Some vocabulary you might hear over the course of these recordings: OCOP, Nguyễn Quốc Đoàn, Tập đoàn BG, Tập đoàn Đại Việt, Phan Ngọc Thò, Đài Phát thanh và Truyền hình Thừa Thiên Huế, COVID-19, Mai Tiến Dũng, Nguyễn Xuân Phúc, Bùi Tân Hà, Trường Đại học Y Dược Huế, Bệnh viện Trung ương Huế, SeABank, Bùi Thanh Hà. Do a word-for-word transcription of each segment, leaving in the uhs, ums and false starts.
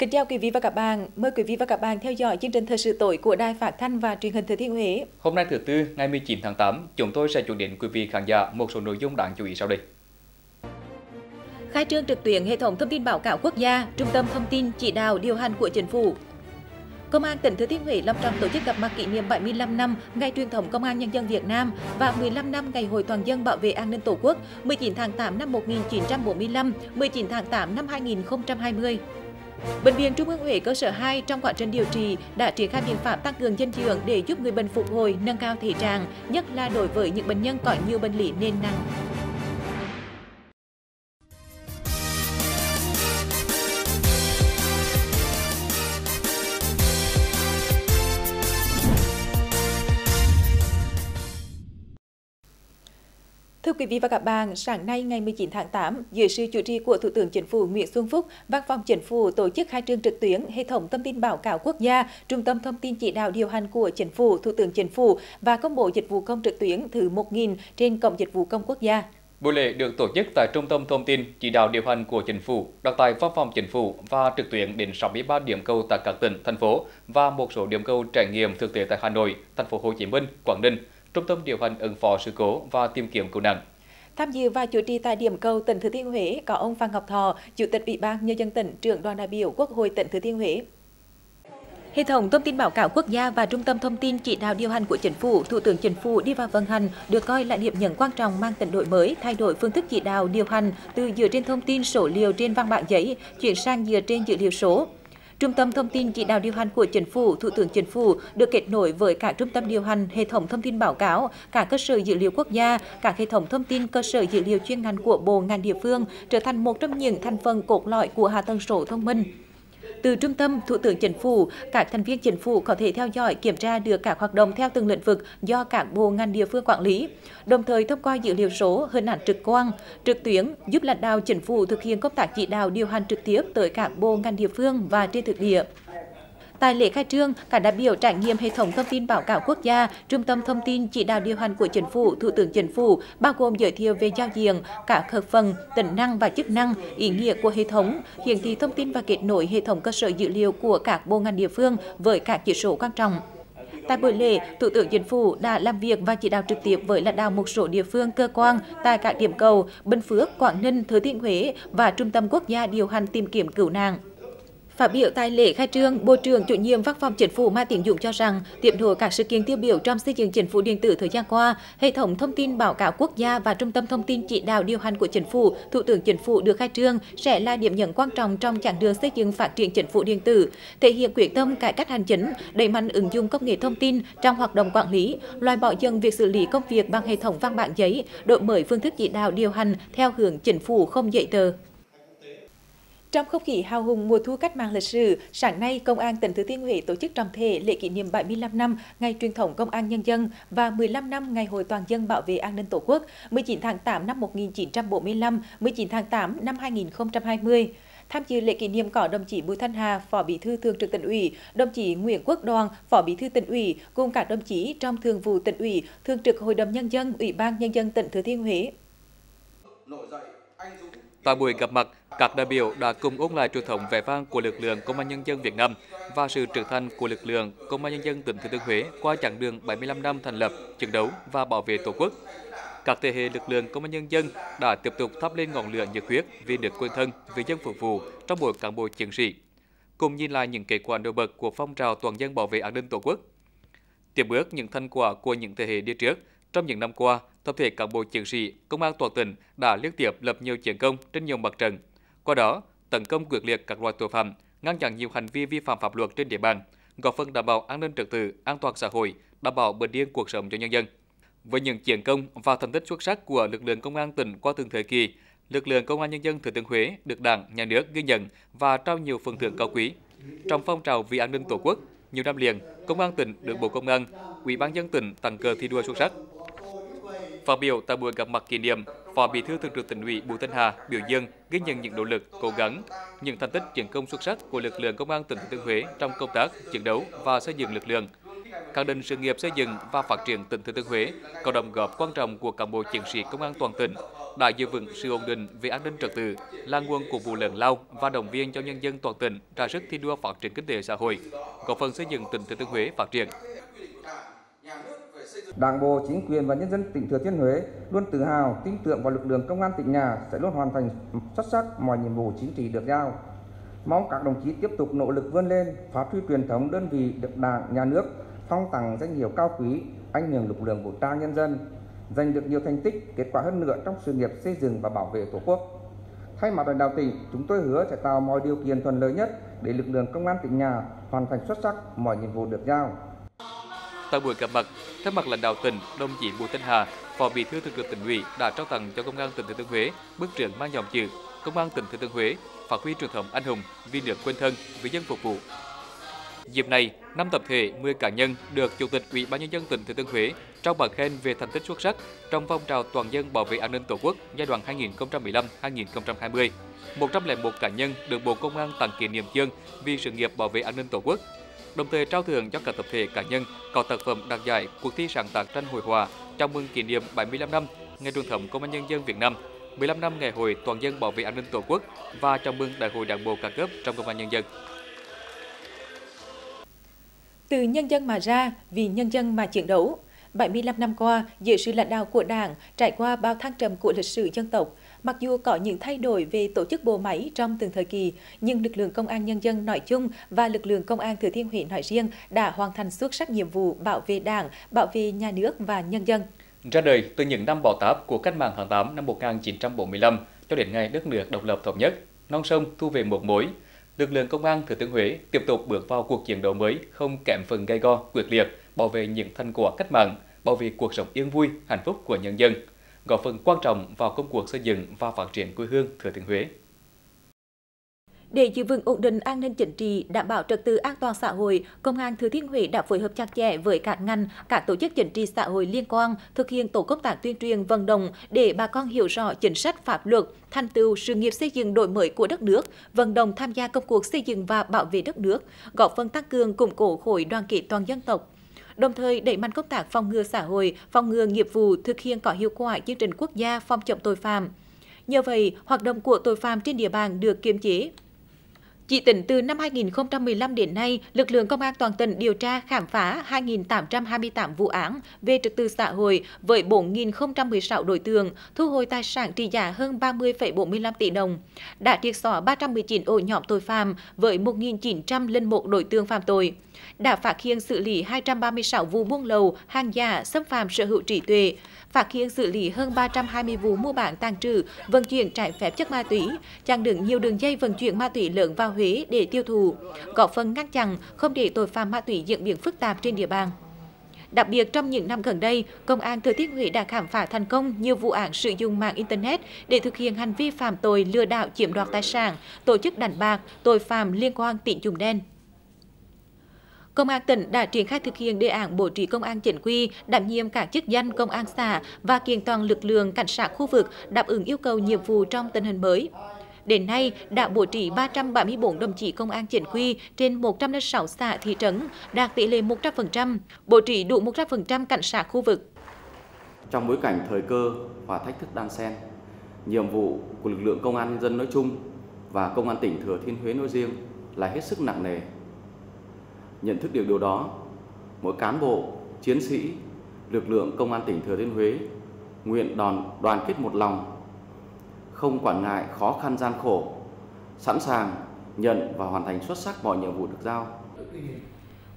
Kính chào quý vị và các bạn, mời quý vị và các bạn theo dõi chương trình Thời sự tối của Đài Phát thanh và Truyền hình Thừa Thiên Huế. Hôm nay thứ tư, ngày mười chín tháng tám, chúng tôi sẽ chuyển đến quý vị khán giả một số nội dung đáng chú ý sau đây. Khai trương trực tuyến hệ thống thông tin báo cáo quốc gia, trung tâm thông tin chỉ đạo điều hành của chính phủ. Công an tỉnh Thừa Thiên Huế long trọng tổ chức gặp mặt kỷ niệm bảy mươi lăm năm Ngày truyền thống Công an Nhân dân Việt Nam và mười lăm năm Ngày Hội Toàn dân bảo vệ an ninh Tổ quốc mười chín tháng tám năm một nghìn chín trăm bốn mươi lăm, mười chín tháng tám năm hai nghìn không trăm hai mươi. Bệnh viện Trung ương Huế cơ sở hai trong quá trình điều trị đã triển khai biện pháp tăng cường dinh dưỡng để giúp người bệnh phục hồi, nâng cao thể trạng, nhất là đối với những bệnh nhân có nhiều bệnh lý nền nặng. Thưa quý vị và các bạn, sáng nay ngày mười chín tháng tám, dưới sự chủ trì của Thủ tướng Chính phủ Nguyễn Xuân Phúc, Văn phòng Chính phủ tổ chức khai trương trực tuyến hệ thống thông tin báo cáo quốc gia, trung tâm thông tin chỉ đạo điều hành của Chính phủ, Thủ tướng Chính phủ và công bố dịch vụ công trực tuyến thứ một nghìn trên cổng dịch vụ công quốc gia. Buổi lễ được tổ chức tại Trung tâm thông tin chỉ đạo điều hành của Chính phủ, đặt tại Văn phòng Chính phủ và trực tuyến đến sáu mươi ba điểm cầu tại các tỉnh, thành phố và một số điểm cầu trải nghiệm thực tế tại Hà Nội, Thành phố Hồ Chí Minh, Quảng Ninh. Trung tâm điều hành ứng phó sự cố và tìm kiếm cứu nạn. Tham dự và chủ trì tại điểm cầu tỉnh Thừa Thiên Huế có ông Phan Ngọc Thò, Chủ tịch Ủy ban Nhân dân tỉnh, Trưởng đoàn đại biểu Quốc hội tỉnh Thừa Thiên Huế. Hệ thống thông tin báo cáo quốc gia và trung tâm thông tin chỉ đạo điều hành của Chính phủ, Thủ tướng Chính phủ đi vào vận hành được coi là điểm nhấn quan trọng mang tính đổi mới, thay đổi phương thức chỉ đạo điều hành từ dựa trên thông tin số liệu trên văn bản giấy chuyển sang dựa trên dữ liệu số. Trung tâm thông tin chỉ đạo điều hành của Chính phủ, Thủ tướng Chính phủ được kết nối với các trung tâm điều hành, hệ thống thông tin báo cáo, các cơ sở dữ liệu quốc gia, các hệ thống thông tin cơ sở dữ liệu chuyên ngành của bộ ngành địa phương trở thành một trong những thành phần cốt lõi của hạ tầng số thông minh. Từ trung tâm, Thủ tướng Chính phủ, các thành viên Chính phủ có thể theo dõi, kiểm tra được các hoạt động theo từng lĩnh vực do các bộ ngành địa phương quản lý, đồng thời thông qua dữ liệu số, hình ảnh trực quan, trực tuyến giúp lãnh đạo Chính phủ thực hiện công tác chỉ đạo điều hành trực tiếp tới các bộ ngành địa phương và trên thực địa. Tại lễ khai trương, các đại biểu trải nghiệm hệ thống thông tin báo cáo quốc gia, trung tâm thông tin chỉ đạo điều hành của Chính phủ, Thủ tướng Chính phủ, bao gồm giới thiệu về giao diện, các hợp phần, tính năng và chức năng, ý nghĩa của hệ thống, hiển thị thông tin và kết nối hệ thống cơ sở dữ liệu của các bộ ngành địa phương với các chỉ số quan trọng. Tại buổi lễ, Thủ tướng Chính phủ đã làm việc và chỉ đạo trực tiếp với lãnh đạo một số địa phương, cơ quan tại các điểm cầu Bình Phước, Quảng Ninh, Thừa Thiên Huế và Trung tâm Quốc gia điều hành tìm kiếm cứu nạn. Phát biểu tại lễ khai trương, Bộ trưởng Chủ nhiệm Văn phòng Chính phủ Mai Tiến Dũng cho rằng, tiếp nối các sự kiện tiêu biểu trong xây dựng chính phủ điện tử thời gian qua, hệ thống thông tin báo cáo quốc gia và trung tâm thông tin chỉ đạo điều hành của Chính phủ, Thủ tướng Chính phủ được khai trương sẽ là điểm nhấn quan trọng trong chặng đường xây dựng phát triển chính phủ điện tử, thể hiện quyết tâm cải cách hành chính, đẩy mạnh ứng dụng công nghệ thông tin trong hoạt động quản lý, loại bỏ dần việc xử lý công việc bằng hệ thống văn bản giấy, đổi mới phương thức chỉ đạo điều hành theo hướng chính phủ không giấy tờ. Trong không khí hào hùng mùa thu cách mạng lịch sử, sáng nay Công an tỉnh Thừa Thiên Huế tổ chức trọng thể lễ kỷ niệm bảy mươi lăm năm Ngày truyền thống Công an Nhân dân và mười lăm năm Ngày Hội Toàn dân bảo vệ an ninh Tổ quốc mười chín tháng tám năm một nghìn chín trăm bốn mươi lăm, mười chín tháng tám năm hai nghìn không trăm hai mươi. Tham dự lễ kỷ niệm có đồng chí Bùi Thanh Hà, Phó Bí thư Thường trực Tỉnh ủy, đồng chí Nguyễn Quốc Đoàn, Phó Bí thư Tỉnh ủy cùng các đồng chí trong Thường vụ Tỉnh ủy, Thường trực Hội đồng Nhân dân, Ủy ban Nhân dân tỉnh Thừa Thiên Huế. Tại buổi gặp mặt, các đại biểu đã cùng ôn lại truyền thống vẻ vang của lực lượng Công an Nhân dân Việt Nam và sự trưởng thành của lực lượng Công an Nhân dân tỉnh Thừa Thiên Huế qua chặng đường bảy mươi lăm năm thành lập, chiến đấu và bảo vệ Tổ quốc. Các thế hệ lực lượng Công an Nhân dân đã tiếp tục thắp lên ngọn lửa nhiệt huyết vì nước quên thân, vì dân phục vụ trong mỗi cán bộ chiến sĩ, cùng nhìn lại những kết quả nổi bật của phong trào toàn dân bảo vệ an ninh Tổ quốc. Tiếp bước những thành quả của những thế hệ đi trước, trong những năm qua, tập thể cán bộ chiến sĩ, công an toàn tỉnh đã liên tiếp lập nhiều chiến công trên nhiều mặt trận. Qua đó, tấn công quyết liệt các loại tội phạm, ngăn chặn nhiều hành vi vi phạm pháp luật trên địa bàn, góp phần đảm bảo an ninh trật tự, an toàn xã hội, đảm bảo bình yên cuộc sống cho nhân dân. Với những chiến công và thành tích xuất sắc của lực lượng công an tỉnh qua từng thời kỳ, lực lượng Công an Nhân dân Thừa Thiên Huế được Đảng, Nhà nước ghi nhận và trao nhiều phần thưởng cao quý. Trong phong trào vì an ninh Tổ quốc, nhiều năm liền, Công an tỉnh được Bộ Công an, Ủy ban nhân dân tỉnh tặng cờ thi đua xuất sắc. Phát biểu tại buổi gặp mặt kỷ niệm, Phó Bí thư Thường trực Tỉnh ủy Bùi Tân Hà biểu dương ghi nhận những nỗ lực, cố gắng, những thành tích chiến công xuất sắc của lực lượng Công an tỉnh Thừa Thiên Huế trong công tác, chiến đấu và xây dựng lực lượng. khẳng định sự nghiệp xây dựng và phát triển tỉnh Thừa Thiên Huế có đóng góp quan trọng của cán bộ chiến sĩ công an toàn tỉnh đã giữ vững sự ổn định về an ninh trật tự, là nguồn cổ vũ lớn lao và động viên cho nhân dân toàn tỉnh ra sức thi đua phát triển kinh tế xã hội, góp phần xây dựng tỉnh Thừa Thiên Huế phát triển. Đảng bộ, chính quyền và nhân dân tỉnh Thừa Thiên Huế luôn tự hào, tin tưởng vào lực lượng công an tỉnh nhà sẽ luôn hoàn thành xuất sắc mọi nhiệm vụ chính trị được giao. Mong các đồng chí tiếp tục nỗ lực vươn lên, phát huy truyền thống đơn vị được Đảng, Nhà nước phong tặng danh hiệu cao quý, anh hùng lực lượng vũ trang nhân dân, giành được nhiều thành tích, kết quả hơn nữa trong sự nghiệp xây dựng và bảo vệ Tổ quốc. Thay mặt lãnh đạo tỉnh, chúng tôi hứa sẽ tạo mọi điều kiện thuận lợi nhất để lực lượng công an tỉnh nhà hoàn thành xuất sắc mọi nhiệm vụ được giao. Tại buổi gặp mặt, thay mặt lãnh đạo tỉnh, đồng chí Bùi Tân Hà, Phó Bí thư Thường trực Tỉnh ủy đã trao tặng cho Công an tỉnh Thừa Thiên Huế bức trướng mang dòng chữ Công an tỉnh Thừa Thiên Huế phát huy truyền thống anh hùng, vì nước quên thân, vì dân phục vụ. Dịp này, năm tập thể, mười cá nhân được Chủ tịch Ủy ban nhân dân tỉnh Thừa Thiên Huế trao bằng khen về thành tích xuất sắc trong phong trào toàn dân bảo vệ an ninh Tổ quốc giai đoạn hai nghìn không trăm mười lăm đến hai nghìn không trăm hai mươi. một trăm lẻ một cá nhân được Bộ Công an tặng kỷ niệm chương vì sự nghiệp bảo vệ an ninh Tổ quốc. Đồng thời trao thưởng cho các tập thể cá nhân có tác phẩm đạt giải cuộc thi sáng tác tranh hội họa chào mừng kỷ niệm bảy mươi lăm năm Ngày truyền thống Công an nhân dân Việt Nam, mười lăm năm Ngày hội toàn dân bảo vệ an ninh Tổ quốc và chào mừng Đại hội Đảng bộ các cấp trong Công an nhân dân. Từ nhân dân mà ra, vì nhân dân mà chiến đấu. bảy mươi lăm năm qua, dưới sự lãnh đạo của Đảng, trải qua bao thăng trầm của lịch sử dân tộc, mặc dù có những thay đổi về tổ chức bộ máy trong từng thời kỳ, nhưng lực lượng công an nhân dân nói chung và lực lượng công an Thừa Thiên Huế nói riêng đã hoàn thành xuất sắc nhiệm vụ bảo vệ Đảng, bảo vệ nhà nước và nhân dân. Ra đời từ những năm bão táp của Cách mạng tháng tám năm một nghìn chín trăm bốn mươi lăm cho đến ngày đất nước độc lập thống nhất, non sông thu về một mối, lực lượng công an Thừa Thiên Huế tiếp tục bước vào cuộc chiến đấu mới không kém phần gay go, quyết liệt, bảo vệ những thành quả cách mạng, bảo vệ cuộc sống yên vui, hạnh phúc của nhân dân, góp phần quan trọng vào công cuộc xây dựng và phát triển quê hương Thừa Thiên Huế. Để giữ vững ổn định an ninh chính trị, đảm bảo trật tự an toàn xã hội, Công an Thừa Thiên Huế đã phối hợp chặt chẽ với các ngành, các tổ chức chính trị xã hội liên quan, thực hiện tổ công tác tuyên truyền vận động để bà con hiểu rõ chính sách pháp luật, thành tựu sự nghiệp xây dựng đổi mới của đất nước, vận động tham gia công cuộc xây dựng và bảo vệ đất nước, góp phần tăng cường củng cố khối đoàn kết toàn dân tộc. Đồng thời đẩy mạnh công tác phòng ngừa xã hội, phòng ngừa nghiệp vụ, thực hiện có hiệu quả chương trình quốc gia phòng chống tội phạm. Nhờ vậy, hoạt động của tội phạm trên địa bàn được kiềm chế. Chỉ tính từ năm hai nghìn không trăm mười lăm đến nay, lực lượng công an toàn tỉnh điều tra khám phá hai nghìn tám trăm hai mươi tám vụ án về trật tự xã hội với bốn nghìn không trăm mười sáu đối tượng, thu hồi tài sản trị giá hơn ba mươi phẩy bốn mươi lăm tỷ đồng. Đã triệt xóa ba trăm mười chín ổ nhóm tội phạm với một nghìn chín trăm linh một đối tượng phạm tội. Đã phát hiện xử lý hai trăm ba mươi sáu vụ buôn lậu, hàng giả, xâm phạm sở hữu trí tuệ, phát hiện xử lý hơn ba trăm hai mươi vụ mua bán tàng trữ, vận chuyển trái phép chất ma túy, chặn đứng nhiều đường dây vận chuyển ma túy lớn vào Huế để tiêu thụ, góp phần ngăn chặn không để tội phạm ma túy diễn biến phức tạp trên địa bàn. Đặc biệt trong những năm gần đây, Công an Thừa Thiên Huế đã khám phá thành công nhiều vụ án sử dụng mạng Internet để thực hiện hành vi phạm tội lừa đảo chiếm đoạt tài sản, tổ chức đánh bạc, tội phạm liên quan tín dụng đen. Công an tỉnh đã triển khai thực hiện đề án bố trí công an chính quy, đảm nhiệm các chức danh công an xã và kiện toàn lực lượng cảnh sát khu vực đáp ứng yêu cầu nhiệm vụ trong tình hình mới. Đến nay, đã bố trí ba trăm bảy mươi tư đồng chí công an chính quy trên một trăm linh sáu xã thị trấn, đạt tỷ lệ một trăm phần trăm, bố trí đủ một trăm phần trăm cảnh sát khu vực. Trong bối cảnh thời cơ và thách thức đan xen, nhiệm vụ của lực lượng công an nhân dân nói chung và công an tỉnh Thừa Thiên Huế nói riêng là hết sức nặng nề. Nhận thức được điều đó, mỗi cán bộ, chiến sĩ, lực lượng công an tỉnh Thừa Thiên Huế nguyện đoàn, đoàn kết một lòng, không quản ngại khó khăn gian khổ, sẵn sàng nhận và hoàn thành xuất sắc mọi nhiệm vụ được giao.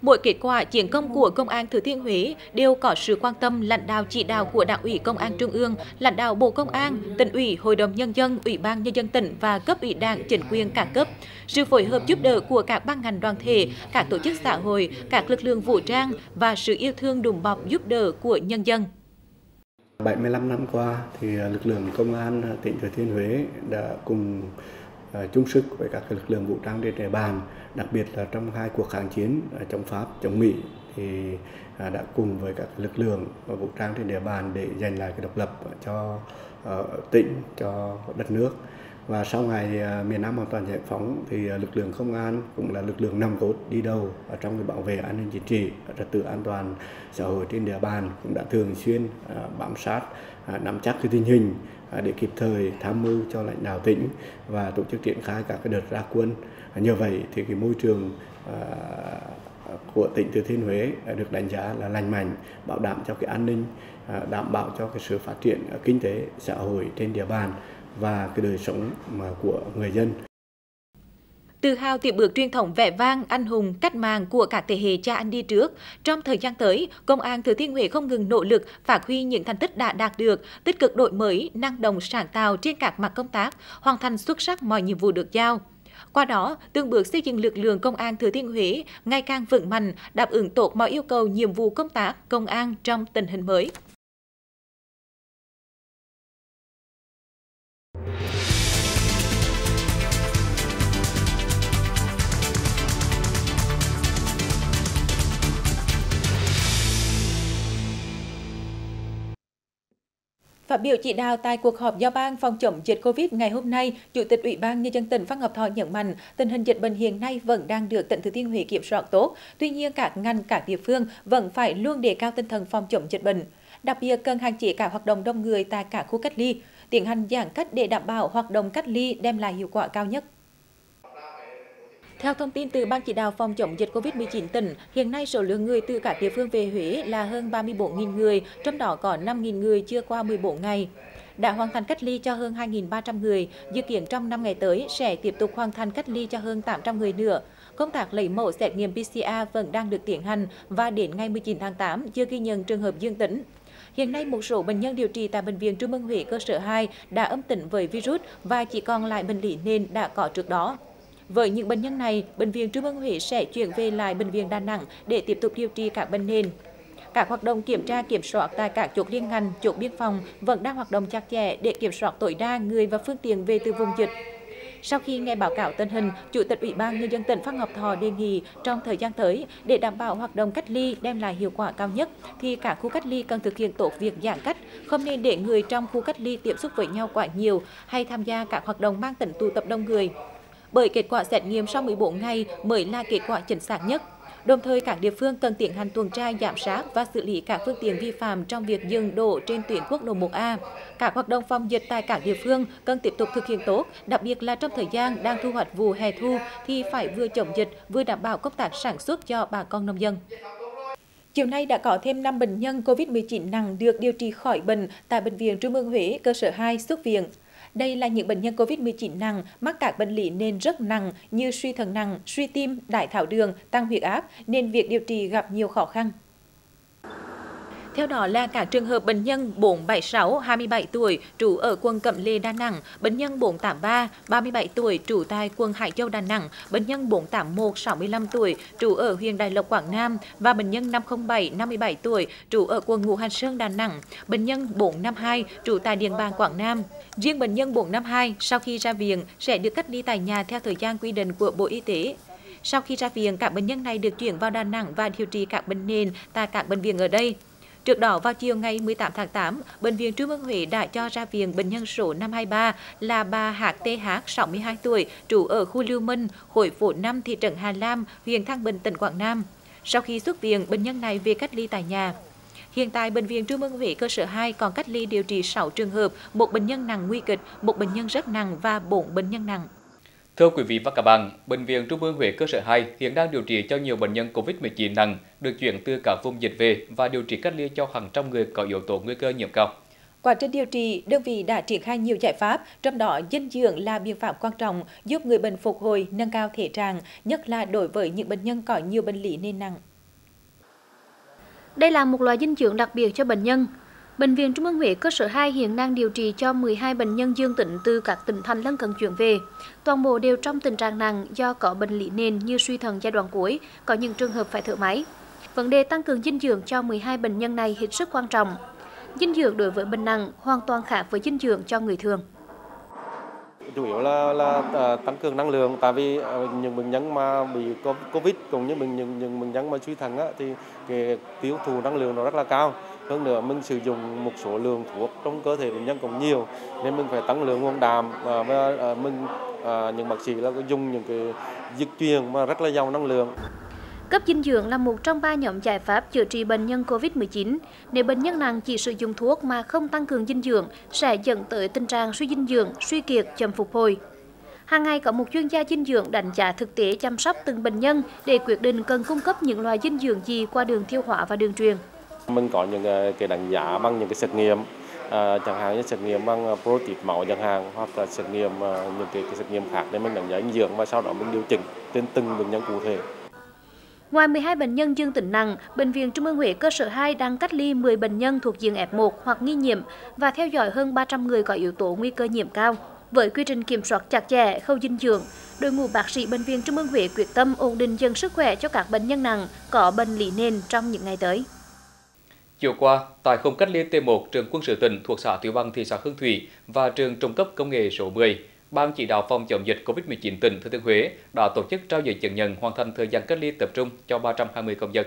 Mỗi kết quả chiến công của Công an Thừa Thiên Huế đều có sự quan tâm lãnh đạo chỉ đạo của Đảng ủy Công an Trung ương, lãnh đạo Bộ Công an, Tỉnh ủy, Hội đồng Nhân dân, Ủy ban Nhân dân tỉnh và cấp ủy Đảng, chính quyền các cấp. Sự phối hợp giúp đỡ của các ban ngành đoàn thể, các tổ chức xã hội, các lực lượng vũ trang và sự yêu thương đùm bọc giúp đỡ của nhân dân. bảy mươi lăm năm qua, thì lực lượng Công an tỉnh Thừa Thiên Huế đã cùng chung sức với các lực lượng vũ trang trên địa bàn, đặc biệt là trong hai cuộc kháng chiến chống Pháp, chống Mỹ thì đã cùng với các lực lượng vũ trang trên địa bàn để giành lại cái độc lập cho tỉnh, cho đất nước. Và sau ngày miền Nam hoàn toàn giải phóng thì lực lượng công an cũng là lực lượng nòng cốt đi đầu ở trong việc bảo vệ an ninh chính trị, trật tự an toàn xã hội trên địa bàn, cũng đã thường xuyên bám sát, nắm chắc cái tình hình để kịp thời tham mưu cho lãnh đạo tỉnh và tổ chức triển khai các cái đợt ra quân. Nhờ vậy thì cái môi trường của tỉnh Thừa Thiên Huế được đánh giá là lành mạnh, bảo đảm cho cái an ninh, đảm bảo cho cái sự phát triển kinh tế xã hội trên địa bàn và cái đời sống mà của người dân. Tự hào tiếp bước truyền thống vẻ vang anh hùng cách mạng của các thế hệ cha anh đi trước, trong thời gian tới, Công an Thừa Thiên Huế không ngừng nỗ lực phát huy những thành tích đã đạt được, tích cực đổi mới, năng động sáng tạo trên các mặt công tác, hoàn thành xuất sắc mọi nhiệm vụ được giao. Qua đó, từng bước xây dựng lực lượng Công an Thừa Thiên Huế ngày càng vững mạnh, đáp ứng tốt mọi yêu cầu nhiệm vụ công tác công an trong tình hình mới. Phát biểu chỉ đạo tại cuộc họp giao ban phòng chống dịch Covid ngày hôm nay, Chủ tịch Ủy ban Nhân dân tỉnh Phan Ngọc Thò nhấn mạnh tình hình dịch bệnh hiện nay vẫn đang được tỉnh Thừa Thiên Huế kiểm soát tốt. Tuy nhiên, các ngành, các địa phương vẫn phải luôn đề cao tinh thần phòng chống dịch bệnh. Đặc biệt, cần hạn chế các hoạt động đông người tại các khu cách ly, tiến hành giãn cách để đảm bảo hoạt động cách ly đem lại hiệu quả cao nhất. Theo thông tin từ Ban chỉ đạo phòng chống dịch Covid mười chín tỉnh, hiện nay số lượng người từ các địa phương về Huế là hơn ba mươi tư nghìn người, trong đó có năm nghìn người chưa qua mười bốn ngày. Đã hoàn thành cách ly cho hơn hai nghìn ba trăm người, dự kiến trong năm ngày tới sẽ tiếp tục hoàn thành cách ly cho hơn tám trăm người nữa. Công tác lấy mẫu xét nghiệm pê xê e rờ vẫn đang được tiến hành và đến ngày mười chín tháng tám chưa ghi nhận trường hợp dương tính. Hiện nay, một số bệnh nhân điều trị tại Bệnh viện Trung ương Huế cơ sở hai đã âm tính với virus và chỉ còn lại bệnh lý nền đã có trước đó. Với những bệnh nhân này, Bệnh viện Trung ương Huế sẽ chuyển về lại Bệnh viện Đà Nẵng để tiếp tục điều trị các bệnh nền. Các hoạt động kiểm tra kiểm soát tại các chốt liên ngành, chốt biên phòng vẫn đang hoạt động chặt chẽ để kiểm soát tối đa người và phương tiện về từ vùng dịch. Sau khi nghe báo cáo tình hình, Chủ tịch Ủy ban Nhân dân tỉnh Phan Ngọc Thò đề nghị trong thời gian tới, để đảm bảo hoạt động cách ly đem lại hiệu quả cao nhất, thì các khu cách ly cần thực hiện tốt việc giãn cách, không nên để người trong khu cách ly tiếp xúc với nhau quá nhiều hay tham gia các hoạt động mang tính tụ tập đông người. Bởi kết quả xét nghiệm sau mười bốn ngày mới là kết quả chính xác nhất. Đồng thời, các địa phương cần tiến hành tuần tra giám sát và xử lý các phương tiện vi phạm trong việc dừng đỗ trên tuyến quốc lộ một A. Các hoạt động phòng dịch tại các địa phương cần tiếp tục thực hiện tốt, đặc biệt là trong thời gian đang thu hoạch vụ hè thu thì phải vừa chống dịch, vừa đảm bảo công tác sản xuất cho bà con nông dân. Chiều nay đã có thêm năm bệnh nhân Covid mười chín nặng được điều trị khỏi bệnh tại Bệnh viện Trung ương Huế cơ sở hai xuất viện. Đây là những bệnh nhân Covid mười chín nặng mắc các bệnh lý nền rất nặng như suy thận nặng, suy tim, đái tháo đường, tăng huyết áp nên việc điều trị gặp nhiều khó khăn. Theo đó là các trường hợp bệnh nhân bốn bảy sáu, hai mươi bảy tuổi, trú ở quận Cẩm Lệ, Đà Nẵng, bệnh nhân bốn tám ba, ba mươi bảy tuổi, trú tại quận Hải Châu, Đà Nẵng, bệnh nhân bốn tám một, sáu mươi lăm tuổi, trú ở huyện Đại Lộc, Quảng Nam và bệnh nhân năm không bảy, năm mươi bảy tuổi, trú ở quận Ngũ Hành Sơn, Đà Nẵng, bệnh nhân bốn năm hai, trú tại Điện Bàn, Quảng Nam. Riêng bệnh nhân bốn năm hai sau khi ra viện sẽ được cách ly tại nhà theo thời gian quy định của Bộ Y tế. Sau khi ra viện, các bệnh nhân này được chuyển vào Đà Nẵng và điều trị các bệnh nền tại các bệnh viện ở đây. Trước đó, vào chiều ngày mười tám tháng tám, Bệnh viện Trung ương Huế đã cho ra viện bệnh nhân số năm hai ba là bà H T H, sáu mươi hai tuổi, trú ở khu Lưu Minh, khối phố năm, thị trấn Hà Lam, huyện Thăng Bình, tỉnh Quảng Nam. Sau khi xuất viện, bệnh nhân này về cách ly tại nhà. Hiện tại, Bệnh viện Trung ương Huế cơ sở hai còn cách ly điều trị sáu trường hợp, một bệnh nhân nặng nguy kịch, một bệnh nhân rất nặng và bốn bệnh nhân nặng. Thưa quý vị và các bạn, Bệnh viện Trung ương Huế cơ sở hai hiện đang điều trị cho nhiều bệnh nhân Covid mười chín nặng được chuyển từ các vùng dịch về và điều trị cách ly cho hàng trăm người có yếu tố nguy cơ nhiễm cao. Quá trình điều trị, đơn vị đã triển khai nhiều giải pháp, trong đó dinh dưỡng là biện pháp quan trọng giúp người bệnh phục hồi, nâng cao thể trạng, nhất là đối với những bệnh nhân có nhiều bệnh lý nền nặng. Đây là một loại dinh dưỡng đặc biệt cho bệnh nhân. Bệnh viện Trung ương Huế cơ sở hai hiện đang điều trị cho mười hai bệnh nhân dương tính từ các tỉnh thành lân cận chuyển về. Toàn bộ đều trong tình trạng nặng do có bệnh lý nền như suy thận giai đoạn cuối, có những trường hợp phải thở máy. Vấn đề tăng cường dinh dưỡng cho mười hai bệnh nhân này hết sức quan trọng. Dinh dưỡng đối với bệnh nặng hoàn toàn khác với dinh dưỡng cho người thường. Chủ yếu là, là tăng cường năng lượng, tại vì những bệnh nhân mà bị Covid cũng như những, những bệnh nhân mà suy thận á, thì cái tiêu thụ năng lượng nó rất là cao. Hơn nữa mình sử dụng một số lượng thuốc trong cơ thể bệnh nhân cũng nhiều nên mình phải tăng lượng nguồn đạm, và mình những bác sĩ là dùng những cái dược truyền mà rất là giàu năng lượng. Cấp dinh dưỡng là một trong ba nhóm giải pháp chữa trị bệnh nhân Covid mười chín. Nếu bệnh nhân nặng chỉ sử dụng thuốc mà không tăng cường dinh dưỡng sẽ dẫn tới tình trạng suy dinh dưỡng, suy kiệt, chậm phục hồi. Hàng ngày có một chuyên gia dinh dưỡng đánh giá thực tế chăm sóc từng bệnh nhân để quyết định cần cung cấp những loại dinh dưỡng gì qua đường tiêu hóa và đường truyền. Mình có những cái đánh giá bằng những cái xét nghiệm, à, chẳng hạn như xét nghiệm bằng protein máu chẳng hạn, hoặc là xét nghiệm những cái, cái xét nghiệm khác để mình đánh giá dinh dưỡng và sau đó mình điều chỉnh đến từng bệnh nhân cụ thể. Ngoài mười hai bệnh nhân dương tính nặng, Bệnh viện Trung ương Huế cơ sở hai đang cách ly mười bệnh nhân thuộc diện F một hoặc nghi nhiễm và theo dõi hơn ba trăm người có yếu tố nguy cơ nhiễm cao. Với quy trình kiểm soát chặt chẽ khâu dinh dưỡng, đội ngũ bác sĩ Bệnh viện Trung ương Huế quyết tâm ổn định dần sức khỏe cho các bệnh nhân nặng có bệnh lý nền trong những ngày tới. Chiều qua, tại không cách ly T một trường quân sự tỉnh thuộc xã Tiểu Bằng, thị xã Hương Thủy và trường trung cấp công nghệ số mười, Ban chỉ đạo phòng chống dịch Covid mười chín tỉnh Thừa Thiên Huế đã tổ chức trao giấy chứng nhận hoàn thành thời gian cách ly tập trung cho ba trăm hai mươi công dân.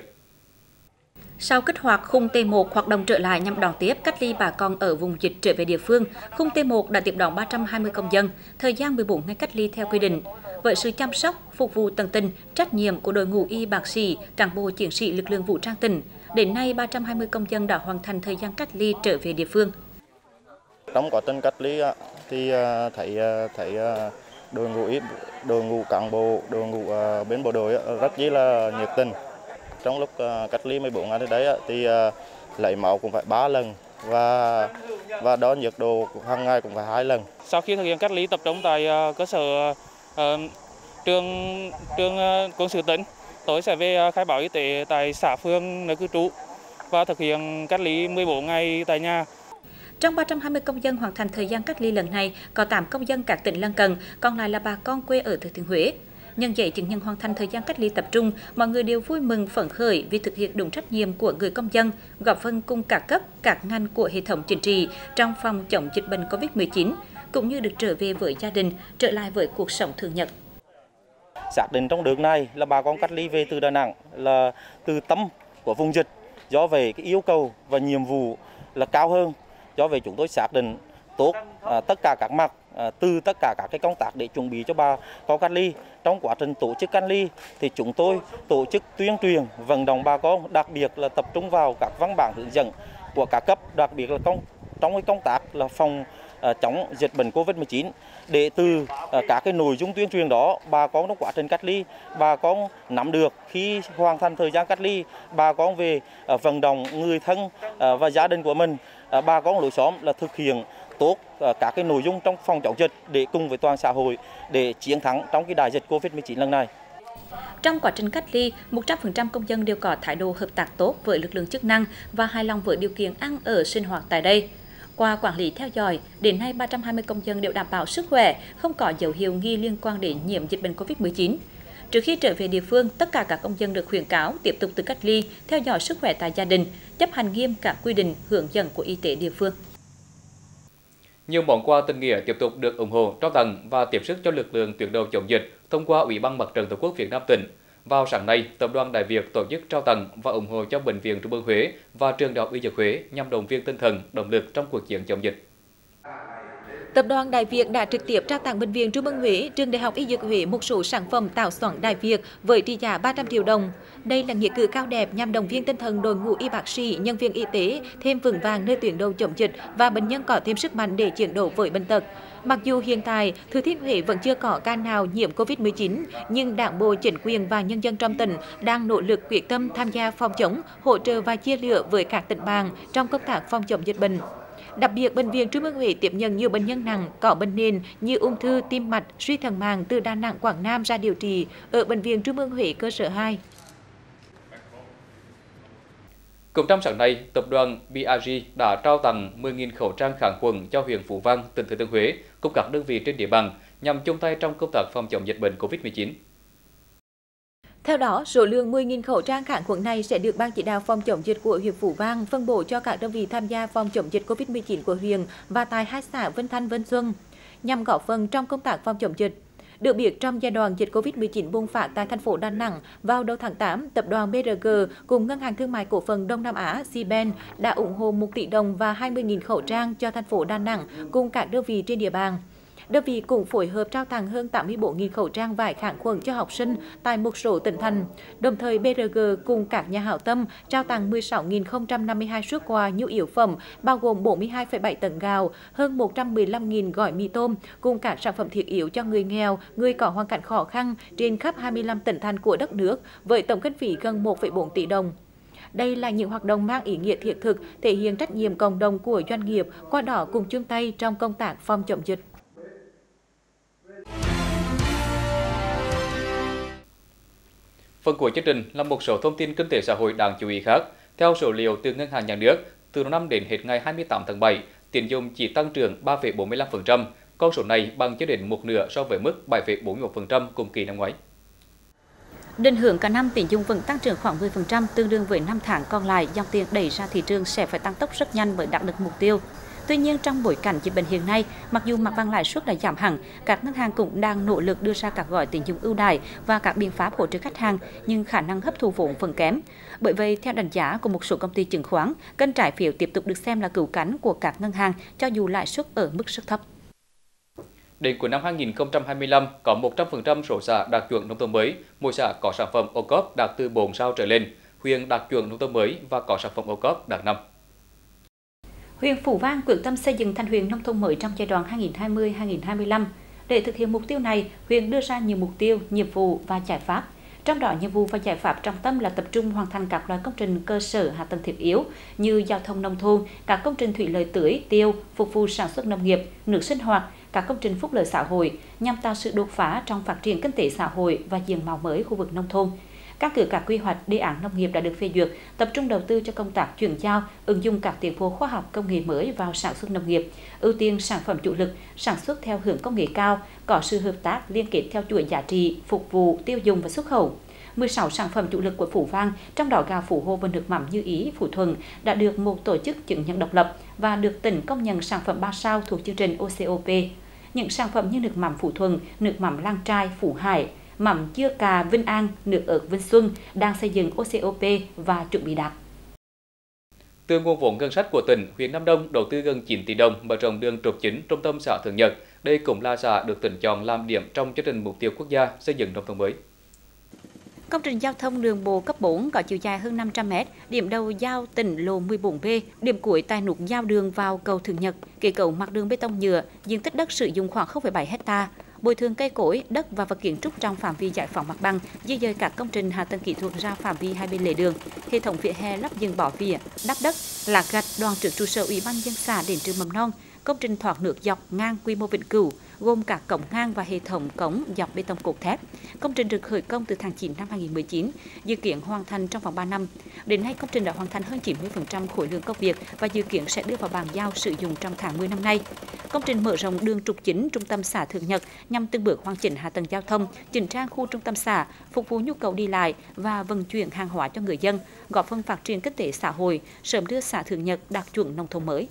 Sau kích hoạt khung T một hoạt động trở lại nhằm đón tiếp cách ly bà con ở vùng dịch trở về địa phương, khung T một đã tiếp đón ba trăm hai mươi công dân, thời gian mười bốn ngày cách ly theo quy định. Với sự chăm sóc, phục vụ tận tình, trách nhiệm của đội ngũ y bác sĩ, cán bộ chiến sĩ lực lượng vũ trang tỉnh, đến nay ba trăm hai mươi công dân đã hoàn thành thời gian cách ly trở về địa phương. Trong quá trình cách ly thì thấy thấy đội ngũ y, đội ngũ cán bộ, đội ngũ bên bộ đội rất dĩ là nhiệt tình. Trong lúc cách ly mười bốn ngày đấy thì lấy máu cũng phải ba lần và và đo nhiệt độ hàng ngày cũng phải hai lần. Sau khi thực hiện cách ly tập trung tại cơ sở trường trường quân sự tỉnh, tôi sẽ về khai báo y tế tại xã phường nơi cư trú và thực hiện cách ly mười bốn ngày tại nhà. Trong ba trăm hai mươi công dân hoàn thành thời gian cách ly lần này có tám công dân các tỉnh lân cận, còn lại là bà con quê ở Thừa Thiên Huế. Nhân giấy chứng nhận hoàn thành thời gian cách ly tập trung, mọi người đều vui mừng phấn khởi vì thực hiện đúng trách nhiệm của người công dân, góp phần cùng cả cấp, các ngành của hệ thống chính trị trong phòng chống dịch bệnh Covid mười chín, cũng như được trở về với gia đình, trở lại với cuộc sống thường nhật. Xác định trong đợt này là bà con cách ly về từ Đà Nẵng là từ tâm của vùng dịch, do về cái yêu cầu và nhiệm vụ là cao hơn. Do vậy chúng tôi xác định tốt à, tất cả các mặt, à, từ tất cả các cái công tác để chuẩn bị cho bà con cách ly. Trong quá trình tổ chức cách ly thì chúng tôi tổ chức tuyên truyền vận động bà con, đặc biệt là tập trung vào các văn bản hướng dẫn của các cấp, đặc biệt là công, trong cái công tác là phòng à, chống dịch bệnh Covid mười chín. Để từ à, các cái nội dung tuyên truyền đó, bà con trong quá trình cách ly, bà con nắm được khi hoàn thành thời gian cách ly, bà con về à, vận động người thân à, và gia đình của mình, à, bà con lối xóm là thực hiện tốt các cái nội dung trong phòng chống dịch để cùng với toàn xã hội để chiến thắng trong cái đại dịch Covid mười chín lần này. Trong quá trình cách ly, một trăm phần trăm công dân đều có thái độ hợp tác tốt với lực lượng chức năng và hài lòng với điều kiện ăn ở sinh hoạt tại đây. Qua quản lý theo dõi, đến nay ba trăm hai mươi công dân đều đảm bảo sức khỏe, không có dấu hiệu nghi liên quan đến nhiễm dịch bệnh Covid mười chín. Trước khi trở về địa phương, tất cả các công dân được khuyến cáo tiếp tục tự cách ly, theo dõi sức khỏe tại gia đình, chấp hành nghiêm các quy định hướng dẫn của y tế địa phương. Nhiều món quà tình nghĩa tiếp tục được ủng hộ, trao tặng và tiếp sức cho lực lượng tuyến đầu chống dịch thông qua Ủy ban Mặt trận Tổ quốc Việt Nam tỉnh. Vào sáng nay, Tập đoàn Đại Việt tổ chức trao tặng và ủng hộ cho Bệnh viện Trung ương Huế và Trường Đại học Y Dược Huế nhằm động viên tinh thần, động lực trong cuộc chiến chống dịch. Tập đoàn Đại Việt đã trực tiếp trao tặng Bệnh viện Trung ương Huế, Trường Đại học Y Dược Huế một số sản phẩm tạo xoắn Đại Việt với trị giá ba trăm triệu đồng. Đây là nghĩa cử cao đẹp nhằm động viên tinh thần đội ngũ y bác sĩ, nhân viên y tế thêm vững vàng nơi tuyến đầu chống dịch và bệnh nhân có thêm sức mạnh để chiến đấu với bệnh tật. Mặc dù hiện tại, Thừa Thiên Huế vẫn chưa có ca nào nhiễm Covid mười chín, nhưng Đảng bộ, chính quyền và nhân dân trong tỉnh đang nỗ lực quyết tâm tham gia phòng chống, hỗ trợ và chia lửa với các tỉnh bạn trong công tác phòng chống dịch bệnh. Đặc biệt, Bệnh viện Trung ương Huế tiếp nhận nhiều bệnh nhân nặng có bệnh nền như ung thư, tim mạch, suy thận màng từ Đà Nẵng, Quảng Nam ra điều trị ở Bệnh viện Trung ương Huế cơ sở hai. Cũng trong sáng nay, Tập đoàn bê giê đã trao tặng mười nghìn khẩu trang kháng khuẩn cho huyện Phú Vang, tỉnh Thừa Thiên Huế, cùng các đơn vị trên địa bàn nhằm chung tay trong công tác phòng chống dịch bệnh Covid mười chín. Theo đó, số lượng mười nghìn khẩu trang kháng khuẩn này sẽ được Ban chỉ đạo phòng chống dịch của huyện Phú Vang phân bổ cho các đơn vị tham gia phòng chống dịch Covid mười chín của huyện và tại hai xã Vân Thanh, Vân Xuân, nhằm góp phần trong công tác phòng chống dịch. Được biết, trong giai đoạn dịch Covid mười chín bùng phát tại thành phố Đà Nẵng vào đầu tháng tám, Tập đoàn bê giê cùng Ngân hàng Thương mại Cổ phần Đông Nam Á SeABank đã ủng hộ một tỷ đồng và hai mươi nghìn khẩu trang cho thành phố Đà Nẵng cùng các đơn vị trên địa bàn. Đơn vị cũng phối hợp trao tặng hơn tám mươi tư nghìn khẩu trang vải kháng khuẩn cho học sinh tại một số tỉnh thành. Đồng thời, bê giê cùng các nhà hảo tâm trao tặng mười sáu nghìn không trăm năm mươi hai suất quà nhu yếu phẩm, bao gồm bốn mươi hai phẩy bảy tấn gạo, hơn một trăm mười lăm nghìn gói mì tôm cùng các sản phẩm thiết yếu cho người nghèo, người có hoàn cảnh khó khăn trên khắp hai mươi lăm tỉnh thành của đất nước với tổng kinh phí gần một phẩy bốn tỷ đồng. Đây là những hoạt động mang ý nghĩa thiết thực, thể hiện trách nhiệm cộng đồng của doanh nghiệp, qua đó cùng chung tay trong công tác phòng chống dịch. Phần cuối chương trình là một số thông tin kinh tế xã hội đáng chú ý khác. Theo số liệu từ Ngân hàng Nhà nước, từ đầu năm đến hết ngày hai mươi tám tháng bảy, tín dụng chỉ tăng trưởng ba phẩy bốn mươi lăm phần trăm. Con số này bằng chưa đến một nửa so với mức bảy phẩy bốn mươi mốt phần trăm cùng kỳ năm ngoái. Định hướng cả năm tín dụng vẫn tăng trưởng khoảng mười phần trăm, tương đương với năm tháng còn lại, dòng tiền đẩy ra thị trường sẽ phải tăng tốc rất nhanh mới đạt được mục tiêu. Tuy nhiên, trong bối cảnh dịch bệnh hiện nay, mặc dù mặt bằng lãi suất đã giảm hẳn, các ngân hàng cũng đang nỗ lực đưa ra các gói tín dụng ưu đãi và các biện pháp hỗ trợ khách hàng, nhưng khả năng hấp thụ vốn vẫn kém. Bởi vậy, theo đánh giá của một số công ty chứng khoán, kênh trái phiếu tiếp tục được xem là cứu cánh của các ngân hàng cho dù lãi suất ở mức rất thấp. Đến cuối năm hai nghìn không trăm hai mươi lăm, có một trăm phần trăm số xã đạt chuẩn nông thôn mới, mỗi xã có sản phẩm ô cốp đạt từ bốn sao trở lên, huyện đạt chuẩn nông thôn mới và có sản phẩm ô cốp đạt năm. Huyện Phú Vang quyết tâm xây dựng thành huyện nông thôn mới trong giai đoạn hai nghìn không trăm hai mươi đến hai nghìn không trăm hai mươi lăm. Để thực hiện mục tiêu này, huyện đưa ra nhiều mục tiêu, nhiệm vụ và giải pháp. Trong đó, nhiệm vụ và giải pháp trọng tâm là tập trung hoàn thành các loại công trình cơ sở hạ tầng thiết yếu như giao thông nông thôn, các công trình thủy lợi tưới, tiêu, phục vụ sản xuất nông nghiệp, nước sinh hoạt, các công trình phúc lợi xã hội nhằm tạo sự đột phá trong phát triển kinh tế xã hội và diện mạo mới khu vực nông thôn. Các cửa cả quy hoạch đề án nông nghiệp đã được phê duyệt, tập trung đầu tư cho công tác chuyển giao, ứng dụng các tiến bộ khoa học công nghệ mới vào sản xuất nông nghiệp, ưu tiên sản phẩm chủ lực, sản xuất theo hướng công nghệ cao, có sự hợp tác liên kết theo chuỗi giá trị, phục vụ, tiêu dùng và xuất khẩu. mười sáu sản phẩm chủ lực của Phú Vang, trong đó gạo Phú Hộ và nước mắm Như Ý, Phú Thuận đã được một tổ chức chứng nhận độc lập và được tỉnh công nhận sản phẩm ba sao thuộc chương trình ô cốp. Những sản phẩm như nước mắm Phú Thuận, nước mắm Lang Trai, Phú Hải, mắm chua cà Vinh An, nước ớt Vinh Xuân đang xây dựng ô cốp và chuẩn bị đạt. Từ nguồn vốn ngân sách của tỉnh, huyện Nam Đông đầu tư gần chín tỷ đồng mở rộng đường trục chính trung tâm xã Thượng Nhật. Đây cũng là xã được tỉnh chọn làm điểm trong chương trình mục tiêu quốc gia xây dựng nông thôn mới. Công trình giao thông đường bộ cấp bốn có chiều dài hơn năm trăm mét, điểm đầu giao tỉnh lộ mười bốn B, điểm cuối tại nút giao đường vào cầu Thượng Nhật, kết cấu mặt đường bê tông nhựa, diện tích đất sử dụng khoảng không phẩy bảy héc ta. Bồi thường cây cối, đất và vật kiến trúc trong phạm vi giải phóng mặt bằng, di dời các công trình hạ tầng kỹ thuật ra phạm vi hai bên lề đường, hệ thống vỉa hè lắp dựng bỏ vỉa, đắp đất, lạc gạch đoạn trước trụ sở Ủy ban nhân dân xã đến trường mầm non, công trình thoát nước dọc ngang quy mô vĩnh cửu, gồm cả cổng ngang và hệ thống cống dọc bê tông cột thép. Công trình được khởi công từ tháng chín năm hai nghìn không trăm mười chín, dự kiến hoàn thành trong vòng ba năm. Đến nay, công trình đã hoàn thành hơn chín mươi phần trăm khối lượng công việc và dự kiến sẽ đưa vào bàn giao sử dụng trong tháng mười năm nay. Công trình mở rộng đường trục chính trung tâm xã Thượng Nhật nhằm từng bước hoàn chỉnh hạ tầng giao thông, chỉnh trang khu trung tâm xã, phục vụ nhu cầu đi lại và vận chuyển hàng hóa cho người dân, góp phần phát triển kinh tế xã hội, sớm đưa xã Thượng Nhật đạt chuẩn nông thôn mới.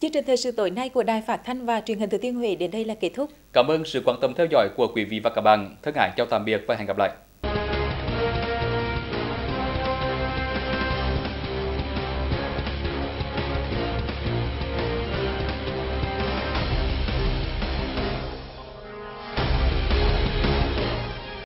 Chương trình thời sự tối nay của Đài Phát thanh và Truyền hình Thừa Thiên Huế đến đây là kết thúc. Cảm ơn sự quan tâm theo dõi của quý vị và các bạn. Thân ái chào tạm biệt và hẹn gặp lại.